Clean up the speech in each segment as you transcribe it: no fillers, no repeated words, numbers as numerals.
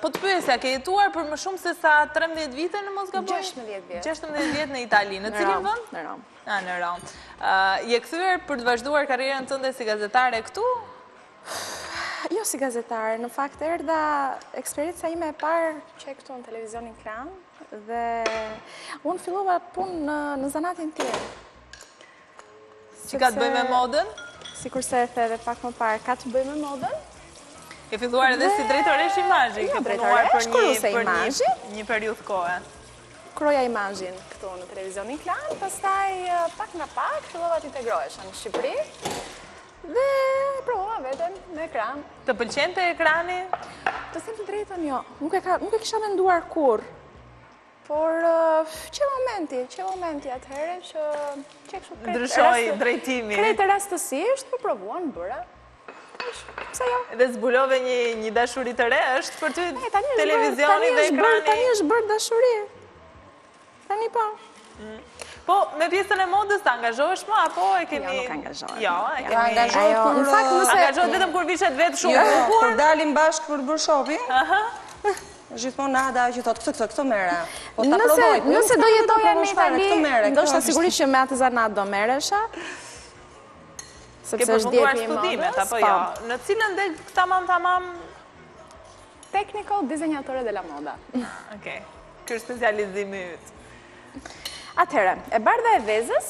Po të pyesja, ke jetuar për më shumë se sa 13 vite në mos gaboj? 16 vjet. 16 vjet në Itali. Në cilin vend? Në Romë. Në Romë. Je kthyer për të vazhduar karrierën tënde si gazetare këtu? Jo si gazetare, në fakt erdha eksperienca ime e parë që këtu në televizionin Klan dhe unë fillova punë në zanatin tjetër. Që ka të bëj me modën? Sikurse e the dhe pak më parë, ka të bëj me modën? E filluar edhe si drejtoresh imazhi, ke punuar për një periudhë kohë. Kroja imazhin këtu në televizionin Klan, pastaj pak nga pak fillova të integrohesha në Shqipëri dhe provova veten në ekran. Të pëlqente ekrani? Të them të drejtën, jo. Nuk e kisha menduar kurrë. Por çe momenti atëherë që kështu ndryshoi drejtimi. Krejt rastësisht po provuan bëra. Pse jo? Dhe zbulove një dashuri të re, është për ty televizioni dhe ekrani. Tani është bërë dashuri. Tani po. Po, me pjesën e modës të angazhohesh më, apo e kemi... Jo, nuk angazhohet. Jo, e kemi... Angazhohet vetëm kur vishet vetë shumë. Jo, kur dalim bashkë për bërë shopping, gjithmonë Nada që thotë këto mere. Po ta provoj, nëse do jetoja në Itali, ndoshta sigurisht që me atë zanat do meresha. Ke përfunduar studimet, apo jo? Në cilën dhe tamam? Tekniko, dizenjatore de la moda. Okej, kërë specializimi ytë. Atëherë, e bardha e vezës.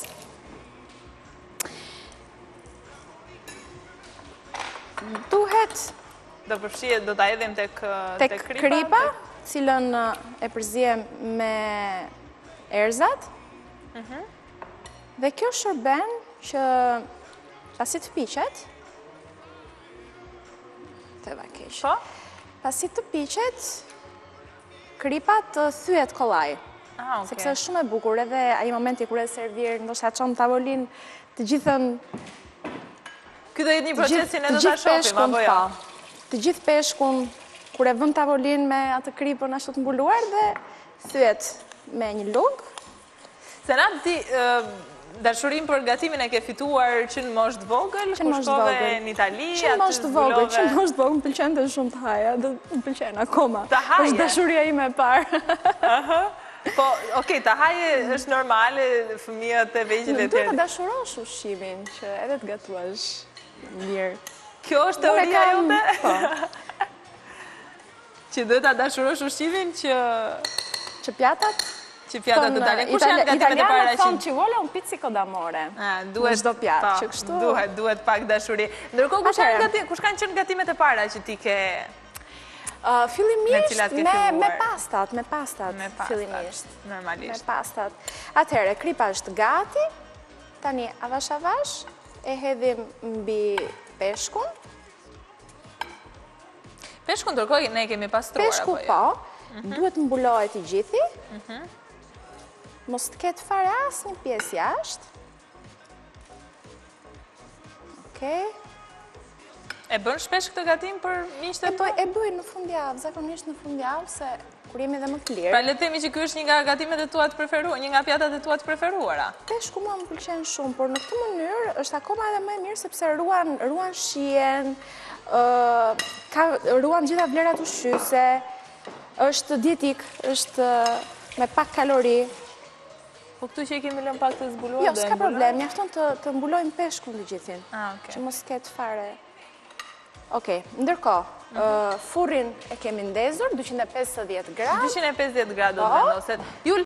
Duhet... Do përfshije, do ta edhim tek kripa? Kripa, cilën e përzijem me erzat. Dhe kjo shërben që... Pasi të piqet, të vakesh, kripa të thyet kollaj, sepse është shumë e bukur edhe ai momenti kur e servirë, ndoshta çon tavolinë të gjithën, ky do jetë një proces që ne do ta shohim apo jo. Të gjithë peshkun kur e vëm tavolinë me atë kripën ashtu të mbuluar dhe thyet me një lugë. Senat ti dashurim për gatimin e ke fituar që në moshë të vogël, ku shkove në Itali, atë zbulove... Që në moshë të vogël, më pëlqente shumë të haja, dhe më pëlqen akoma. Të haje? Është dashuria ime e parë. Po, okej, të haje është normale, fëmijët e vegjël e tjerë. Duhet të dashurosh ushqimin, që edhe të gatuash mirë. Kjo është teoria jote? Që duhet të dashurosh ushqimin, që pjatat? Që pjatat të dalin, kush janë gatimet e parashin? Italianët thonë që vola un pizzico d'amore. Duhet do pjatë, që kështu. Duhet pak dashuri. Ndërkohë, kush kanë qenë gatimet e para që ti ke... Fillimisht me pastat. Fillimisht. Normalisht. Me pastat. Atëherë, kripa është gati. Tani, avash, e hedhim mbi peshkun. Peshkun, ndërkohë, ne kemi pastruar, apo jo? Peshku, po. Duhet mbulohet i gjithi. Mos të ketë fare asë një pjesë jashtë. E bën shpesh këtë gatim për miqtë e mua? E bëj në fundjavë, zakonisht në fundjavë, se kur jemi dhe më të lirë. Pra le të themi që ky është një nga gatimet e tua të preferuara, një nga pjatat e tua të preferuara. Peshku mua më pëlqen shumë, por në këtë mënyrë është akoma edhe më e mirë sepse ruan shijen, ruan gjitha vlerat ushqyese, është dietik, është me pak kalori. Po këtu që i kemi lënë pak të zbuluar? Jo, s'ka problem, mjafton të mbulojmë peshkun në gjithin, që mos ketë fare. Okej, ndërkohë, furrin e kemi ndezur, 250 gradë. 250 gradë do të vendoset.